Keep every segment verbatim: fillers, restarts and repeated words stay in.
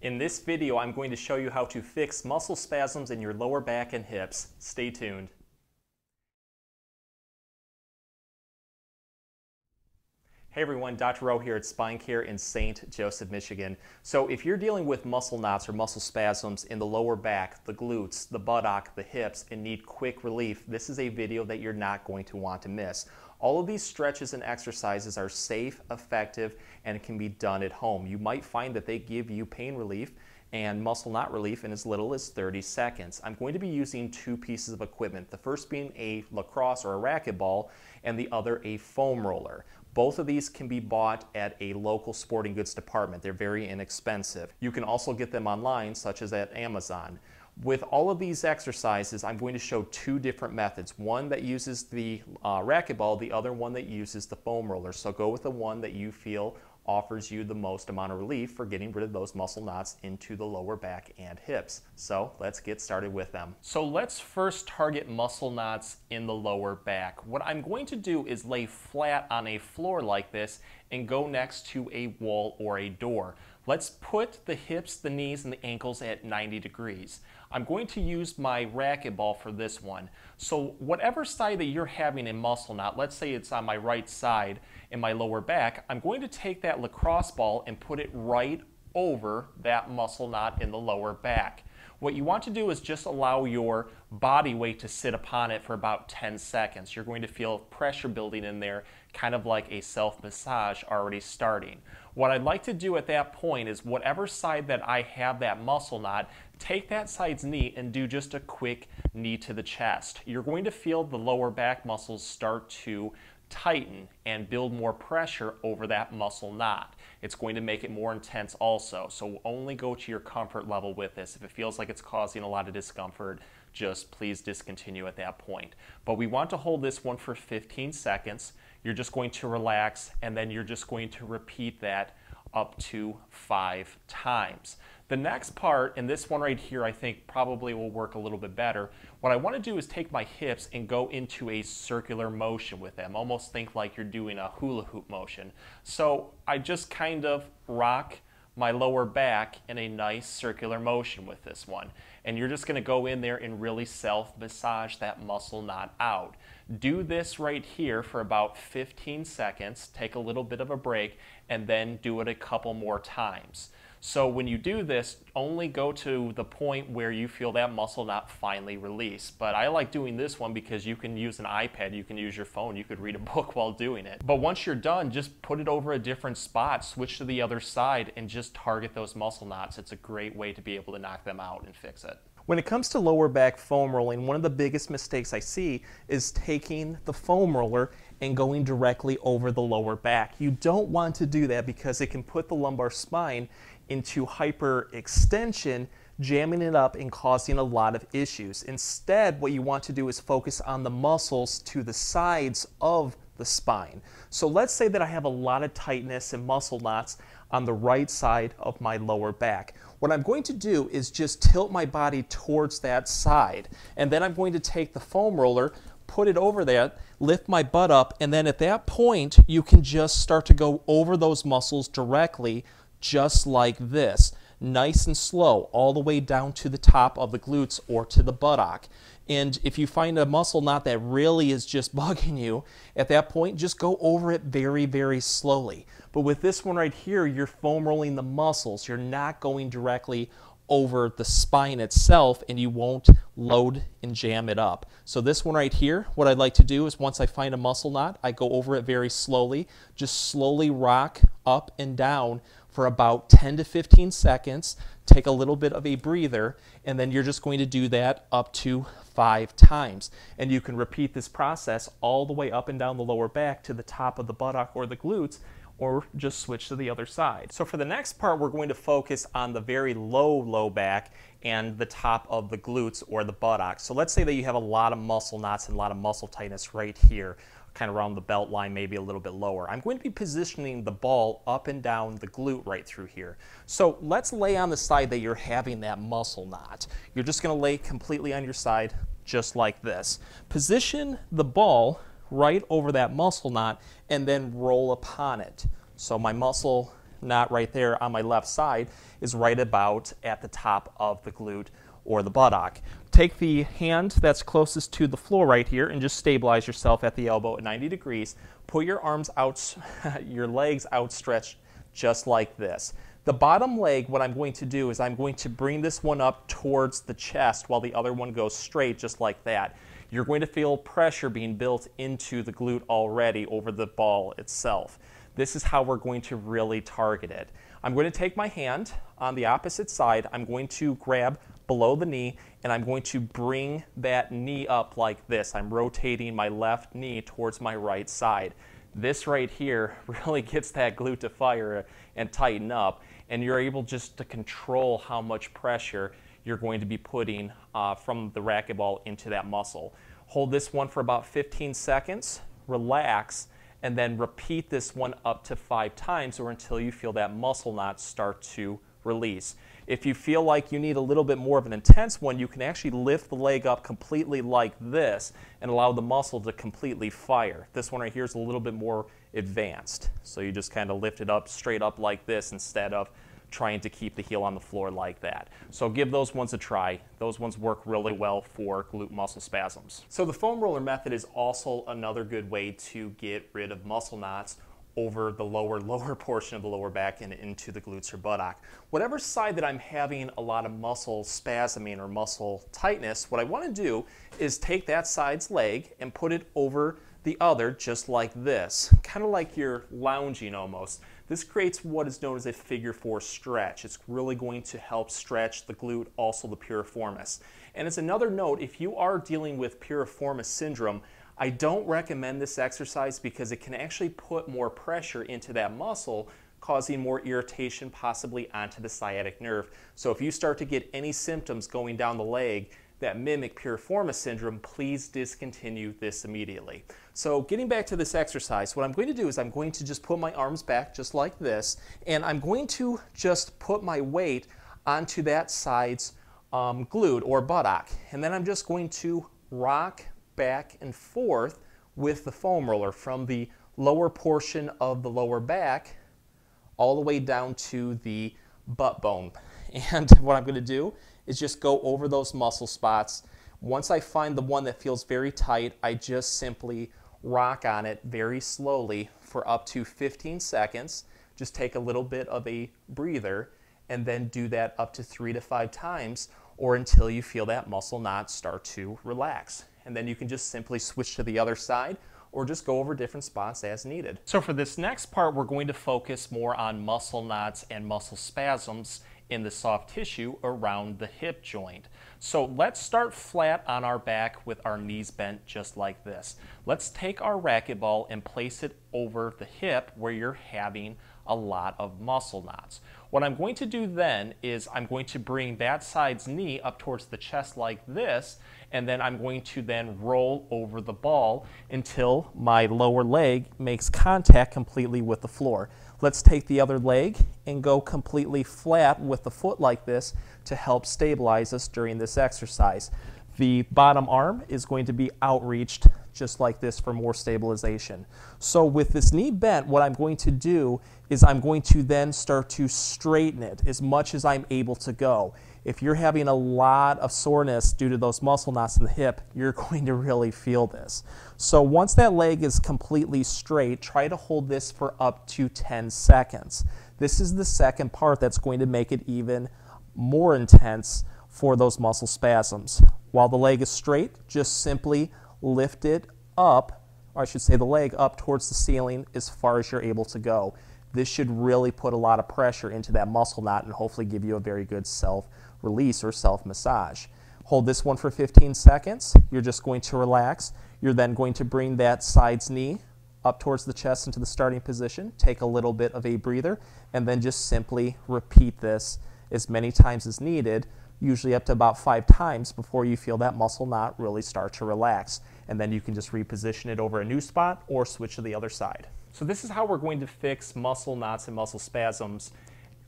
In this video, I'm going to show you how to fix muscle spasms in your lower back and hips. Stay tuned. Hey everyone, Doctor Rowe here at SpineCare in Saint Joseph, Michigan. So if you're dealing with muscle knots or muscle spasms in the lower back, the glutes, the buttock, the hips, and need quick relief, this is a video that you're not going to want to miss. All of these stretches and exercises are safe, effective, and can be done at home. You might find that they give you pain relief and muscle knot relief in as little as thirty seconds. I'm going to be using two pieces of equipment, the first being a lacrosse or a racquetball, and the other a foam roller. Both of these can be bought at a local sporting goods department. They're very inexpensive. You can also get them online, such as at Amazon. With all of these exercises, I'm going to show two different methods, one that uses the uh, racquetball, the other one that uses the foam roller. So go with the one that you feel offers you the most amount of relief for getting rid of those muscle knots into the lower back and hips. So let's get started with them. So let's first target muscle knots in the lower back. What I'm going to do is lay flat on a floor like this and go next to a wall or a door. Let's put the hips, the knees, and the ankles at ninety degrees. I'm going to use my racquetball for this one. So whatever side that you're having a muscle knot, let's say it's on my right side in my lower back, I'm going to take that lacrosse ball and put it right over that muscle knot in the lower back. What you want to do is just allow your body weight to sit upon it for about ten seconds. You're going to feel pressure building in there, kind of like a self-massage already starting. What I'd like to do at that point is whatever side that I have that muscle knot, take that side's knee and do just a quick knee to the chest. You're going to feel the lower back muscles start to tighten and build more pressure over that muscle knot. It's going to make it more intense also. So only go to your comfort level with this. If it feels like it's causing a lot of discomfort, just please discontinue at that point. But we want to hold this one for fifteen seconds. You're just going to relax, and then you're just going to repeat that up to five times. The next part, and this one right here I think probably will work a little bit better, what I want to do is take my hips and go into a circular motion with them. Almost think like you're doing a hula hoop motion. So I just kind of rock my lower back in a nice circular motion with this one. And you're just gonna go in there and really self-massage that muscle knot out. Do this right here for about fifteen seconds, take a little bit of a break, and then do it a couple more times. So when you do this, only go to the point where you feel that muscle knot finally release. But I like doing this one because you can use an iPad, you can use your phone, you could read a book while doing it. But once you're done, just put it over a different spot, switch to the other side, and just target those muscle knots. It's a great way to be able to knock them out and fix it. When it comes to lower back foam rolling, one of the biggest mistakes I see is taking the foam roller and going directly over the lower back. You don't want to do that because it can put the lumbar spine into hyperextension, jamming it up and causing a lot of issues. Instead, what you want to do is focus on the muscles to the sides of the spine. So let's say that I have a lot of tightness and muscle knots on the right side of my lower back. What I'm going to do is just tilt my body towards that side, and then I'm going to take the foam roller, put it over that, lift my butt up, and then at that point you can just start to go over those muscles directly, just like this, nice and slow, all the way down to the top of the glutes or to the buttock. And if you find a muscle knot that really is just bugging you, at that point just go over it very, very slowly. But with this one right here, you're foam rolling the muscles. You're not going directly over the spine itself, and you won't load and jam it up. So this one right here, what I'd like to do is once I find a muscle knot, I go over it very slowly, just slowly rock up and down for about ten to fifteen seconds, take a little bit of a breather, and then you're just going to do that up to five times. And you can repeat this process all the way up and down the lower back to the top of the buttock or the glutes, or just switch to the other side. So for the next part, we're going to focus on the very low, low back and the top of the glutes or the buttocks. So let's say that you have a lot of muscle knots and a lot of muscle tightness right here, kind of around the belt line, maybe a little bit lower. I'm going to be positioning the ball up and down the glute right through here. So let's lay on the side that you're having that muscle knot. You're just going to lay completely on your side, just like this. Position the ball right over that muscle knot and then roll upon it. So my muscle not right there on my left side, is right about at the top of the glute or the buttock. Take the hand that's closest to the floor right here and just stabilize yourself at the elbow at ninety degrees. Put your arms out, your legs outstretched just like this. The bottom leg, what I'm going to do is I'm going to bring this one up towards the chest while the other one goes straight just like that. You're going to feel pressure being built into the glute already over the ball itself. This is how we're going to really target it. I'm going to take my hand on the opposite side. I'm going to grab below the knee, and I'm going to bring that knee up like this. I'm rotating my left knee towards my right side. This right here really gets that glute to fire and tighten up, and you're able just to control how much pressure you're going to be putting uh, from the racquetball into that muscle. Hold this one for about fifteen seconds, relax, and then repeat this one up to five times or until you feel that muscle knot start to release. If you feel like you need a little bit more of an intense one, you can actually lift the leg up completely like this and allow the muscle to completely fire. This one right here is a little bit more advanced. So you just kind of lift it up straight up like this instead of trying to keep the heel on the floor like that. So give those ones a try. Those ones work really well for glute muscle spasms. So the foam roller method is also another good way to get rid of muscle knots over the lower, lower portion of the lower back and into the glutes or buttock. Whatever side that I'm having a lot of muscle spasming or muscle tightness, what I want to do is take that side's leg and put it over the other just like this, kind of like you're lounging almost. This creates what is known as a figure four stretch. It's really going to help stretch the glute, also the piriformis. And as another note, if you are dealing with piriformis syndrome, I don't recommend this exercise because it can actually put more pressure into that muscle, causing more irritation possibly onto the sciatic nerve. So if you start to get any symptoms going down the leg that mimic piriformis syndrome, please discontinue this immediately. So getting back to this exercise, what I'm going to do is I'm going to just put my arms back just like this, and I'm going to just put my weight onto that side's um, glute or buttock. And then I'm just going to rock back and forth with the foam roller from the lower portion of the lower back all the way down to the butt bone. And what I'm going to do is just go over those muscle spots. Once I find the one that feels very tight, I just simply rock on it very slowly for up to fifteen seconds. Just take a little bit of a breather and then do that up to three to five times or until you feel that muscle knot start to relax. And then you can just simply switch to the other side or just go over different spots as needed. So for this next part, we're going to focus more on muscle knots and muscle spasms in the soft tissue around the hip joint. So let's start flat on our back with our knees bent just like this. Let's take our racquetball and place it over the hip where you're having a lot of muscle knots. What I'm going to do then is I'm going to bring that side's knee up towards the chest like this, and then I'm going to then roll over the ball until my lower leg makes contact completely with the floor. Let's take the other leg and go completely flat with the foot like this to help stabilize us during this exercise. The bottom arm is going to be outreached just like this for more stabilization. So with this knee bent, what I'm going to do is I'm going to then start to straighten it as much as I'm able to go. If you're having a lot of soreness due to those muscle knots in the hip, you're going to really feel this. So once that leg is completely straight, try to hold this for up to ten seconds. This is the second part that's going to make it even more intense for those muscle spasms. While the leg is straight, just simply lift it up, or I should say the leg up towards the ceiling as far as you're able to go. This should really put a lot of pressure into that muscle knot and hopefully give you a very good self-release or self-massage. Hold this one for fifteen seconds. You're just going to relax. You're then going to bring that side's knee up towards the chest into the starting position. Take a little bit of a breather and then just simply repeat this as many times as needed, usually up to about five times before you feel that muscle knot really start to relax. And then you can just reposition it over a new spot or switch to the other side. So this is how we're going to fix muscle knots and muscle spasms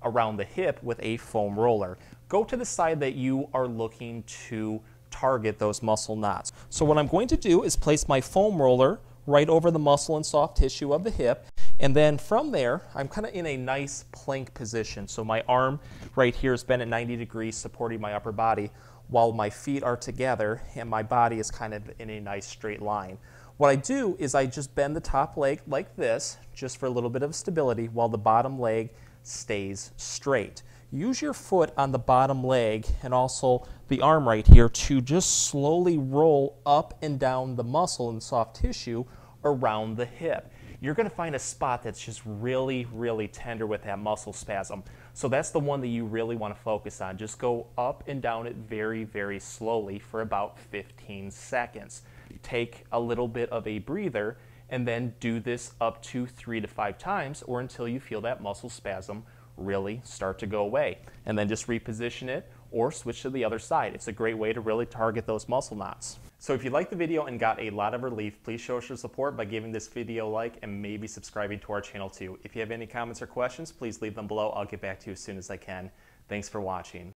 around the hip with a foam roller. Go to the side that you are looking to target those muscle knots. So what I'm going to do is place my foam roller right over the muscle and soft tissue of the hip, And then from there, I'm kind of in a nice plank position. So my arm right here is bent at ninety degrees, supporting my upper body, while my feet are together and my body is kind of in a nice straight line. What I do is I just bend the top leg like this, just for a little bit of stability, while the bottom leg stays straight. Use your foot on the bottom leg and also the arm right here to just slowly roll up and down the muscle and soft tissue around the hip. You're going to find a spot that's just really, really tender with that muscle spasm. So that's the one that you really want to focus on. Just go up and down it very, very slowly for about fifteen seconds. Take a little bit of a breather and then do this up to three to five times or until you feel that muscle spasm really start to go away. And then just reposition it or switch to the other side. It's a great way to really target those muscle knots. So if you liked the video and got a lot of relief, please show us your support by giving this video a like and maybe subscribing to our channel too. If you have any comments or questions, please leave them below. I'll get back to you as soon as I can. Thanks for watching.